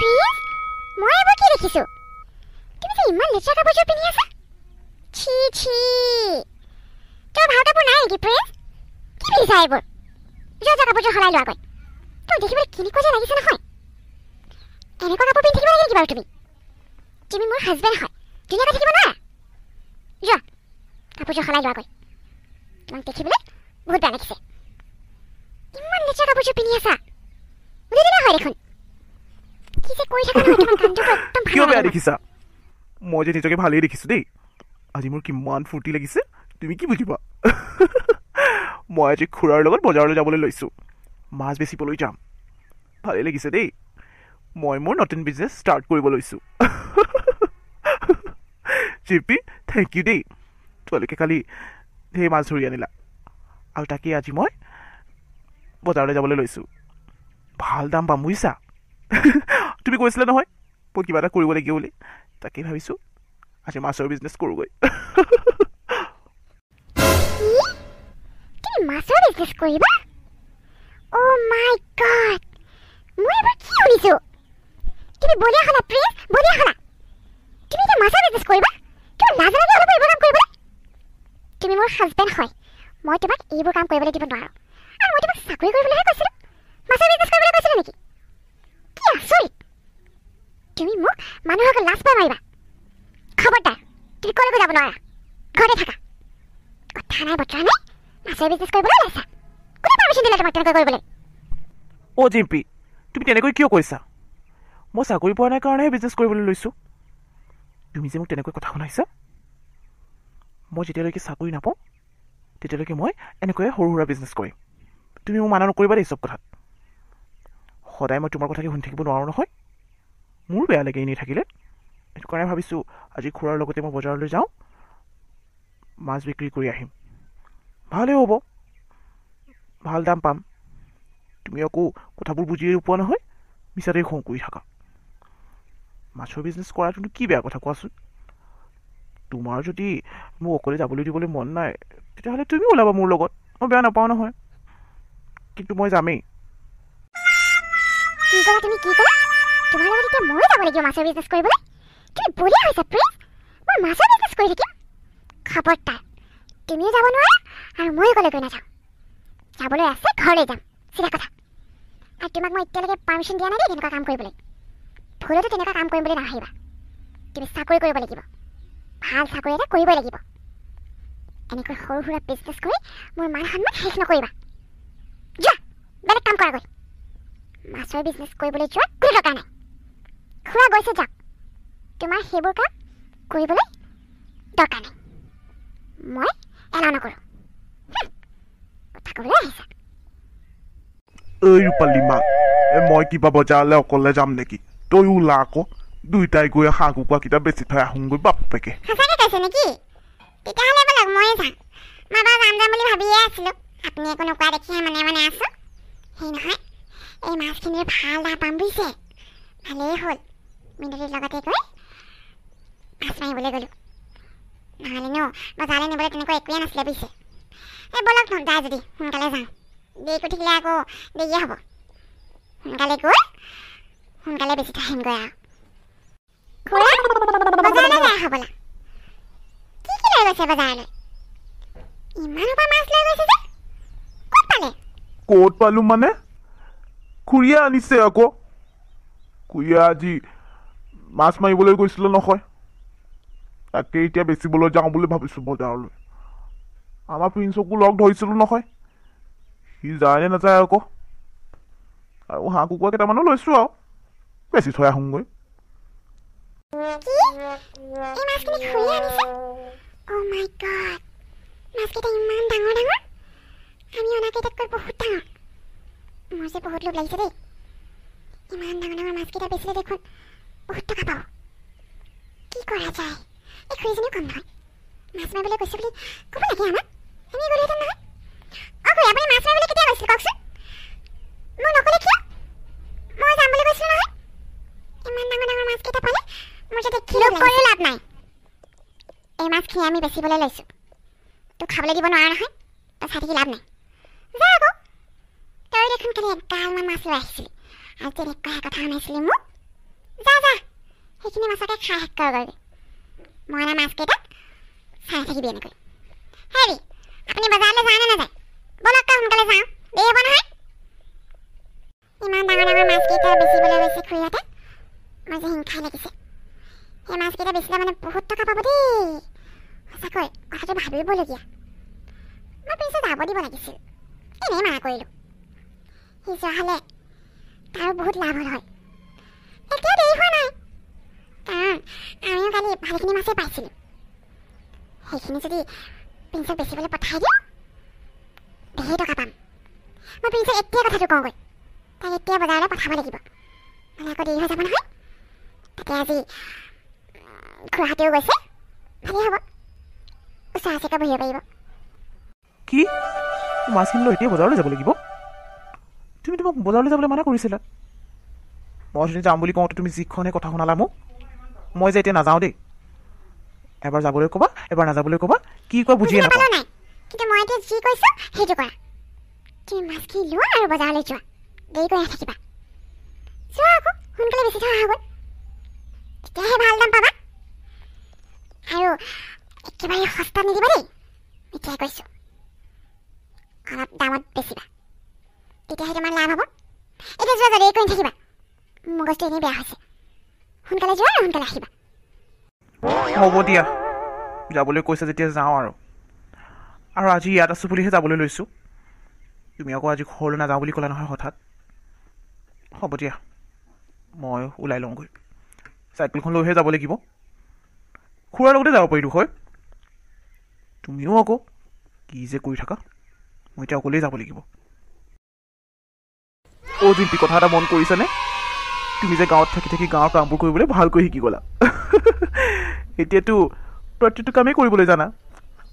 Please মই এবাৰ কি দেখিছো তুমি যে ইমান লেচা কাপোৰযোৰ পিন্ধি আছা ছি ছি তোৰ ভাওটা পো নাই নেকি প্ৰেম কি পিন্ধা এইবোৰ যা যা কাপোৰযোৰ হলাই লোৱা গৈ তোৰ দেখিবলৈ কেনেকুৱা যেন লাগিছে নহয় এনেকুৱা কাপোৰ পিন্ধি থাকিব লাগে কিবা তুমি তুমি মোৰ হাজবেণ্ড হয় ধুনীয়াকৈ থাকিব না যা কাপোৰযোৰ হলাই লোৱা গৈ তোমাক দেখিবলৈ বহুত বেয়া লাগিছে ইমান লেচা কাপোৰযোৰ পিন্ধি আছা বুজি দিনা হয় দেখোন কিছে কই থাকা নহয় তোমাক কান্দো একদম কিয় বেয়া দেখিছা মই যে নিজকে ভালই দেখিছো দেই আজি মোৰ কিমান ফুটি লাগিছে তুমি কি বুজিবা মই আজি খুৰাৰ লগত বজাৰলৈ যাবলৈ লৈছো মাছ বেচিবলৈ যাম ভালই লাগিছে দেই মই মোৰ নতুন বিজনেস স্টাৰ্ট কৰিব লৈছো জিপি থ্যাংক ইউ দেই তোলৈকে কালি হে মাছ ধৰি আনিলা আৰু তাকে আজি মই বজাৰলৈ যাবলৈ লৈছো ভাল দাম পাম বুজিছা তুমি কৈছিলা নহয় বহুত কিবা এটা কৰিব লাগিব বুলি তাকে ভাবিছো আজি মাছৰ বিজনেস কৰোগৈ কি মাছৰ বিজনেস কৰিবা ও মাই গড মই এবাৰ কি শুনিছো তুমি বলিয়া হলা প্লিজ বলিয়া হলা তুমি যে মাছৰ বিজনেস কৰিবা তুমি নাজানা যে অলপ এইবোৰ কাম কৰিবা তুমি মোৰ হাজবেণ্ড হয় মই তোমাক এইবোৰ কাম কৰিবলৈ দিব নোৱাৰো আৰু মই তোমাক চাকৰি কৰিবলৈহে কৈছিলো মাছৰ বিজনেস কৰিবলৈ কৈছিলো নেকি তুমি মোক মানুহক লাজ পাই মাৰিবা খবৰদাৰ তুমি কলৈকো যাব নোৱাৰা ঘৰতে থাকা কথা নাই বতৰা নাই মাছৰ বিজনেছ কৰিবলৈ ওলাইছা কোনে পাৰ্মিশ্যন দিলে তোমাক তেনেকৈ কৰিবলৈ অ জিম্পি তুমি তেনেকৈ কিয় কৈছা মই চাকৰি পোৱা নাই কাৰণেহে বিজনেছ কৰিবলৈ লৈছোঁ তুমি যে মোক তেনেকৈ কথা শুনাইছা মই যেতিয়ালৈকে চাকৰি নাপাওঁ তেতিয়ালৈকে মই এনেকৈয়ে সৰু সুৰা বিজনেছ কৰিম তুমি মোক মানা নকৰিবা দেই চব কথাত সদায় মই তোমাৰ কথাকে শুনি থাকিব নোৱাৰোঁ নহয় মোৰ বেয়া লাগে এনেই থাকিলে এইটো কাৰণে ভাবিছোঁ আজি খুৰাৰ লগতে মই বজাৰলৈ যাওঁ মাছ বিক্ৰী কৰি আহিম ভালেই হ'ব ভাল দাম পাম তুমি আকৌ কথাবোৰ বুজিয়ে নোপোৱা নহয় মিছাতে খং কৰি থাকা মাছৰ বিজনেছ কৰাটোনো কি বেয়া কথা কোৱাচোন তোমাৰ যদি মোক অকলে যাবলৈ দিবলৈ মন নাই তেতিয়াহ'লে তুমি ওলাবা মোৰ লগত মই বেয়া নাপাওঁ নহয় কিন্তু মই যামেই তোমাৰ লগত এতিয়া মই যাব লাগিব মাছৰ বিজনেছ কৰিবলৈ তুমি বলিয়া হৈছা প্লিজ মই মাছৰ বিজনেছ কৰি থাকিম খবৰটা তুমি যাব নোৱাৰা আৰু মই কলৈকৈ নাযাওঁ যাবলৈ আছে ঘৰলৈ যাম চিধা কথা আৰু তোমাক মই এতিয়ালৈকে পাৰ্মিশ্যন দিয়া নাই দেই এনেকুৱা কাম কৰিবলৈ ভুলতো তেনেকুৱা কাম কৰিম বুলি নাহিবা তুমি চাকৰি কৰিব লাগিব ভাল চাকৰি এটা কৰিবই লাগিব এনেকৈ সৰু সুৰা বিজনেছ কৰি মোৰ মান সন্মান শেষ নকৰিবা যোৱা বেলেগ কাম কৰাগৈ মাছৰ বিজনেছ কৰিবলৈ যোৱা কোনো দৰকাৰ নাই খুৰা গৈছে যাক তোমাৰ সেইবোৰ কাম কৰিবলৈ দৰকাৰ নাই মই এলাও নকৰোঁ কথা ক'বলৈ আহিছা ঐ ৰূপালী মা মই কিবা বজাৰলৈ অকলে যাম নেকি তই ওলা আকৌ দুইটাই গৈ হাঁহ কুকুৰাকেইটা বেছি থৈ আহোঁগৈ বাপেকে সঁচাকৈ কৈছে নেকি তেতিয়াহ'লে ব'লক ময়ে যাম মা বাৰু যাম যাম বুলি ভাবিয়ে আছিলোঁ আপুনি একো নকৰা দেখিহে মনে মনে আছোঁ সেই নহয় এই মাছখিনিৰ ভাল দাম পাম বুজিছে ভালেই হ'ল মিনতিৰ লগতে গৈ মাছ মাৰিবলৈ গ'লোঁ নহ'লে ন বজাৰলৈ নিবলৈ তেনেকুৱা একোৱে নাছিলে বুজিছে এই ব'লক ন যায় যদি সোনকালে যাওঁ দেৰিকৈ থাকিলে আকৌ দেৰিয়ে হ'ব সোনকালে গৈ সোনকালে বেছি আহিমগৈ আৰু কি কি লৈ গৈছে বজাৰলৈ ইমান সোপা মাছ লৈ গৈছে যে ক'ত পালে ক'ত পালোঁ মানে খুৰীয়ে আনিছে আকৌ খুৰীয়ে আজি মাছ মাৰিবলৈ গৈছিলে নহয় তাকে এতিয়া বেচিবলৈ যাওঁ বুলি ভাবিছোঁ বজাৰলৈ আমাৰ প্ৰিন্সকো লগ ধৰিছিলোঁ নহয় সি যায়নে নাযায় আকৌ আৰু হাঁহ কুকুৰা কেইটামানো লৈছোঁ আৰু বেছি থৈ আহোঁগৈ মোৰ যে বহুত লোভ লাগিছে দেই ইমান ডাঙৰ ডাঙৰ মাছকেইটা বেচিলে দেখোন বহুত টকা পাওঁ কি কৰা যায় এই খুৰীজনীও কম নহয় মাছ মাৰিবলৈ কৈছে বুলি ক'ব লাগে আমাক আমি গ'লোহেঁতেন নহয় অ খুৰী আপুনি মাছ মাৰিবলৈ কেতিয়া গৈছিল কওকচোন মই নক'লে কিয় মই যাম বুলি কৈছিলোঁ নহয় ইমান ডাঙৰ ডাঙৰ মাছকেইটা পালে মোৰ যে দেখি লোভ কৰি লাভ নাই এই মাছখিনি আমি বেচিবলৈ লৈছোঁ তোক খাবলৈ দিব নোৱাৰা নহয় তই চাই থাকি লাভ নাই যা আকৌ তই দেখোন কেনে এগালমান মাছ লৈ আহিছিলি আৰু তেনেকুৱা কথা শুনাইছিলি মোক किसी ने मसाका खा हैक कर गए मोहना मास के तक सारे की बेने कोई हैवी अपने बाजार ले जाने ना जाए बोला का उनका ले जाओ दे बना है इमान दागा दागा मास के तक बेसी बोले वैसे खुया था मजे हिं खा लगी से ये मास के तक बेसी मैंने बहुत टका पाबो दे ऐसा कोई और जो भाभी बोल गया मैं पैसा दाबो दी बोला किसी ये नहीं मारा कोई लो ये जहले तार बहुत लाभ होय একে দেই হয় নাই কারণ আমিও কালি ভালেখিনি মাছে পাইছিলি সেইখিনি যদি প্ৰিন্সক বেচিবলৈ পঠাই দিওঁ ঢেৰ টকা পাম মই প্ৰিন্সক এতিয়া কথাটো কওঁগৈ তাই এতিয়া বজাৰলৈ পঠাব লাগিব মানে আকৌ দেৰি হৈ যাব নহয় তাতে আজি খুৰাহঁতেও গৈছে ভালেই হ'ব ওচৰ আছে বহিব পাৰিব কি মাছখিনি লৈ এতিয়া বজাৰলৈ যাব লাগিব তুমি তোমাক বজাৰলৈ যাবলৈ মানা কৰিছিলা মই যদি যাম বুলি কওঁতে তুমি যিখনে কথা শুনালা মোক মই যে এতিয়া নাযাওঁ দেই এবাৰ যাবলৈ ক'বা এবাৰ নাযাবলৈ ক'বা কি কৈ বুজিয়ে নাপাওঁ কিন্তু মই এতিয়া যি কৈছো সেইটো কৰা তুমি মাছকি লোৱা আৰু বজাৰলৈ যোৱা দেৰি কৰি থাকিবা যোৱা আকৌ সোনকালে বেছি ধৰা হ'ব তেতিয়াহে ভাল দাম পাবা আৰু একেবাৰে সস্তা নিদিবা দেই এতিয়াই কৈছোঁ অলপ দামত বেচিবা তেতিয়াহে তোমাৰ লাভ হ'ব এতিয়া যোৱা দেৰি কৰি থাকিবা মগজটো এনেই বেয়া হৈছে সোনকালে যোৱা আৰু সোনকালে আহিবা হ'ব দিয়া যাবলৈ কৈছা যেতিয়া যাওঁ আৰু আৰু আজি ইয়াত আছোঁ বুলিহে যাবলৈ লৈছোঁ তুমি আকৌ আজি ঘৰলৈ নাযাওঁ বুলি ক'লা নহয় হঠাৎ হ'ব দিয়া মই ওলাই লওঁগৈ চাইকেলখন লৈহে যাব লাগিব খুৰাৰ লগতে যাব পাৰিলোঁ হয় তুমিও আকৌ কি যে কৰি থাকা মই এতিয়া অকলেই যাব লাগিব অ' জিম্পি কথা এটা মন কৰিছানে তুমি যে গাঁৱত থাকি থাকি গাঁৱৰ কামবোৰ কৰিবলৈ ভালকৈ শিকি গ'লা এতিয়াতো প্ৰতিটো কামেই কৰিবলৈ জানা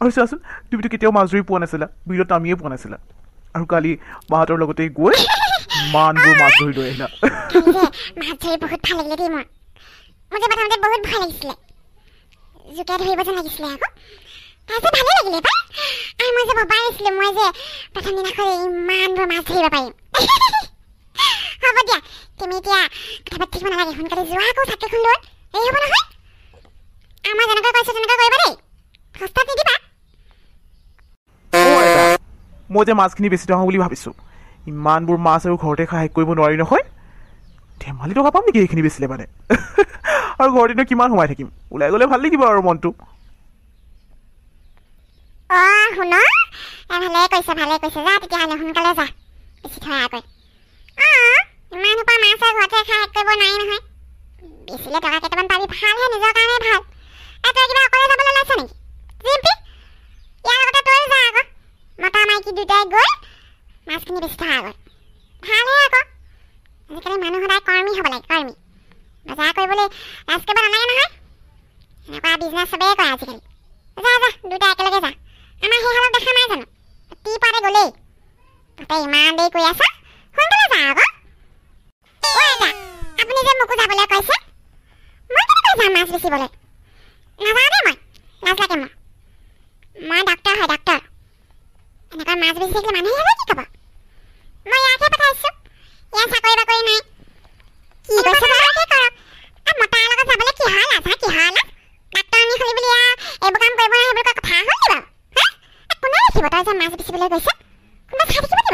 আৰু চোৱাচোন তুমিতো কেতিয়াও মাছ ধৰি পোৱা নাছিলা বিলত নামিয়ে পোৱা নাছিলা আৰু কালি মাহঁতৰ লগতে গৈ মানবোৰ মাছ ধৰি লৈ আহিলা হ'ব দিয়া তুমি এতিয়া কথা পাতিব নালাগে সোনকালে যোৱা আকৌ চাইকেলখন লৈ এই হ'ব নহয় আমাৰ যেনেকৈ কৈছে তেনেকৈ কৰিবা দেই সস্তাত নিদিবা মই যে মাছখিনি বেছি ধৰা বুলি ভাবিছোঁ ইমানবোৰ মাছ আৰু ঘৰতে খাই শেষ কৰিব নোৱাৰি নহয় ধেমালি টকা পাম নেকি এইখিনি বেচিলে মানে আৰু ঘৰতেনো কিমান সোমাই থাকিম ওলাই গ'লে ভাল লাগিব আৰু মনটো শুনা ভালে কৈছে যা তেতিয়াহ'লে সোনকালে যা বেছি ধৰা আগৈ ইমান সোপা মাছ আৰু ঘৰতে খাই শেষ কৰিব নোৱাৰি নহয় বেচিলে টকা কেইটামান পাবি ভালহে নিজৰ কাৰণে ভাল তই কিবা অকলে যাবলৈ লৈছ নেকি জিম্পি ইয়াৰ লগতে তই যা আকৌ মতা মাইকী দুটাই গৈ মাছখিনি বেছি থকা আগত ভালহে আকৌ আজিকালি মানুহ সদায় কৰ্মী হ'ব লাগে কৰ্মী বজাৰ কৰিবলৈ লাজ কৰিব নালাগে নহয় এনেকুৱা বিজনেছ চবেই কৰে আজিকালি যা যা দুটা একেলগে যা আমাৰ সেই হালত দেখা নাই জানো তি পাৰে গ'লেই তাতে ইমান দেৰি কৰি আছা সোনকালে যা আকৌ আপুনি যে মোকো যাবলৈ কৈছে মই কেনেকৈ যাম মাছ বেচিবলৈ নাযাওঁ দেই মই লাজ লাগে মই ডাক্তৰ হয় ডাক্তৰ এনেকুৱা মাছ বেচি থাকিলে মানুহে কি ক'ব মই ইয়াকহে পঠাইছোঁ ইয়াৰ চাকৰি বাকৰি নাই কি কৈছে বাৰু কৰক মতাৰ লগত যাবলৈ কি হয় লাজ কি হয় লাজ ডাক্তৰ আমি খুলি বুলি এইবোৰ কাম কৰিব সেইবোৰ কথা হ'ল নি বাৰু কোনে লিখিব তই যে মাছ বেচিবলৈ গৈছে কোনোবা চাই দেখিব নি বাৰু যাবহে লাগে টকাকেইটা পাবি ভালহে নিজৰ কাৰণে ভাল কথা শুনে লাজ লাগে বুলি ক'বলৈ এইবোৰ কাম কৰিলে কি হয় লাভ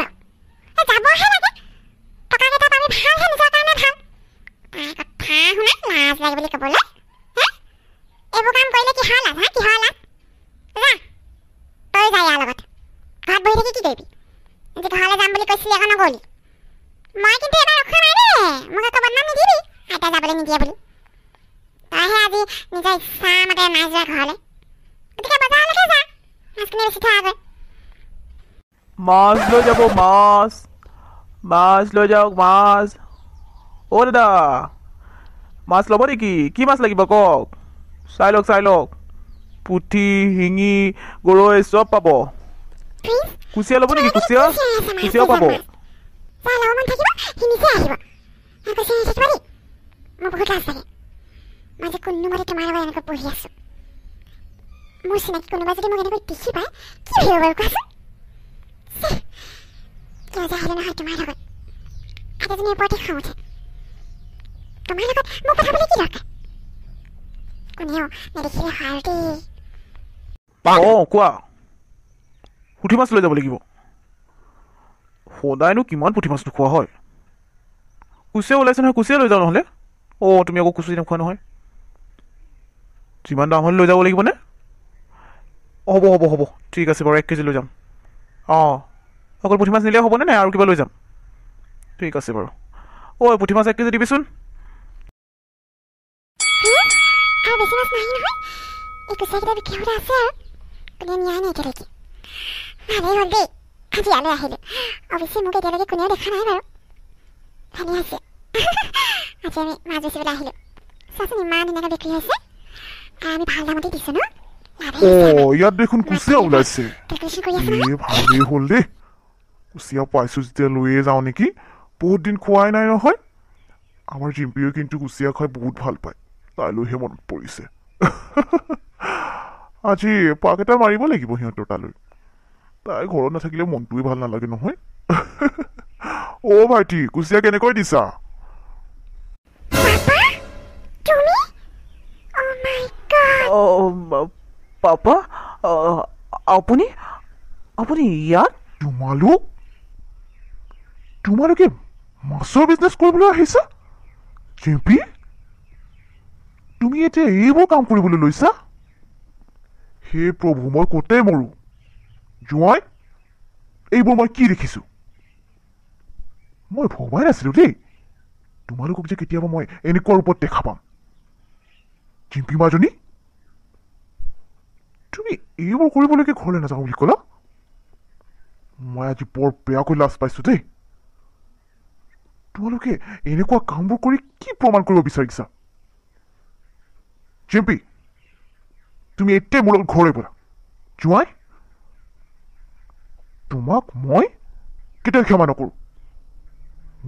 কি হয় লাভ যা তই যা ইয়াৰ লগত ঘৰত বহি থাকি কি কৰিবি যে ঘৰলৈ যাম বুলি কৈছিলি আকৌ নগ'লি মই কিন্তু এবাৰ ৰখা নাই দেই মোক আকৌ বদনাম নিদিবি আইতা যাবলৈ নিদিয়ে বুলি তইহে আজি নিজৰ ইচ্ছা মতে নাই যোৱা ঘৰলৈ গতিকে বজাৰলৈকে যা মাছখিনি বেছি থৈ আগৈ মাছ লৈ যাব মাছ লৈ যাওক মাছ অ' দাদা মাছ ল'ব নেকি কি মাছ লাগিব কওক চাই লওক পুঠি শিঙি গৰৈ চব পাব কুচিয়া ল'ব নেকি কুচিয়াও পাব তোমাৰ লগত মোক কথা পাতি কি দৰকাৰ 은혜요, 내리 힐 할디. 빵! 어, কোৱা। পুঠি মাছ লৈ যাব লাগিব। সদায়নো কিমান পুঠি মাছ খোৱা হয়? কুচিয়া ওলাইছে নহয়, কুচিয়া লৈ যাওঁ নহ'লে। অ, তুমি আকৌ কুচি নখোৱা নহয়। যিমান দাম হ'ল লৈ যাব লাগিব নে? হ'ব হ'ব হ'ব, ঠিক আছে বাৰু 1 কেজি লৈ যাম। অ, অকল পুঠি মাছ নিলে হ'ব নে আৰু কিবা লৈ যাম? ঠিক আছে বাৰু। ঐ পুঠি মাছ 1 কেজি দিবিচোন। আৰু বেছি মাছ নাই নহয়। এই কুচিয়া কিটা বিক্ৰী হৈ আছে। কোনে নিয়া নাই একেলগে? ভালেই হ'ল দেই, আজি আলৈ আহিলে। অৱশ্যে মোক এতিয়ালৈকে কোনেও দেখা নাই বাৰু। ভালে আছে। আজি আমি মাছ বেচিবলৈ আহিলোঁ। চাচোন ইমান ধুনীয়াকৈ বিক্ৰী হৈছে। আমি ভাল দামতে দিছোঁ ন? অ' ইয়াত দেখোন কুচিয়া ওলাইছে। ভালেই হ'ল দেই। কুচিয়া পাইছোঁ যেতিয়া লৈয়ে যাওঁ নেকি? বহুত দিন খোৱাই নাই নহয়। আমাৰ জিম্পিয়ে কিন্তু কুচিয়া খাই বহুত ভাল পায়। তাইলৈহে মনত পৰিছে। আজি পাক এটা মাৰিব লাগিব সিহঁতৰ তালৈ। তাই ঘৰত নাথাকিলে মনটোৱে ভাল নালাগে নহয়। অ' ভাইটি কুচিয়া কেনেকৈ দিছা? পাপা আপুনি আপুনি ইয়াত তোমালোকে মাছৰ বিজনেছ কৰিবলৈ আহিছা? জিম্পি তুমি এতিয়া এইবোৰ কাম কৰিবলৈ লৈছা? হে প্ৰভু মই ক'তে মৰো। জোৱাই এইবোৰ মই কি দেখিছোঁ? মই ভবাই নাছিলোঁ দেই তোমালোকক যে কেতিয়াবা মই এনেকুৱা ৰূপত দেখা পাম। জিম্পি মাজনী তুমি এইবোৰ কৰিবলৈকে ঘৰলৈ নাযাওঁ বুলি ক'লা? মই আজি বৰ বেয়াকৈ লাজ পাইছোঁ দেই। তোমালোকে এনেকুৱা কামবোৰ কৰি কি প্ৰমাণ কৰিব বিচাৰিছা? জিম্পি তুমি এতিয়া মোৰ লগত ঘৰলৈ ব'লা। জোৱাই তোমাক মই কেতিয়াও ক্ষমা নকৰোঁ।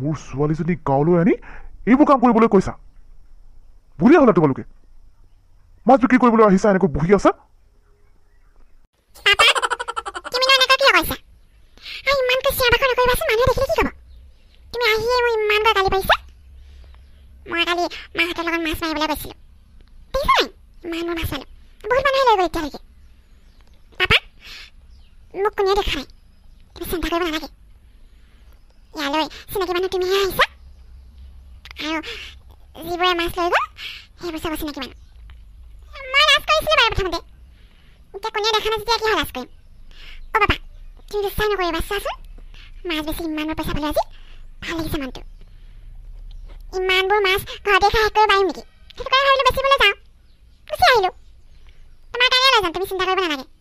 মোৰ ছোৱালীজনী গাঁৱলৈ আনি এইবোৰ কাম কৰিবলৈ কৈছা। বুঢ়িয়া হ'লা তোমালোকে। মাছ বিক্ৰী কৰিবলৈ আহিছা এনেকৈ বহি আছা। তুমি চিন্তা কৰিব নালাগে।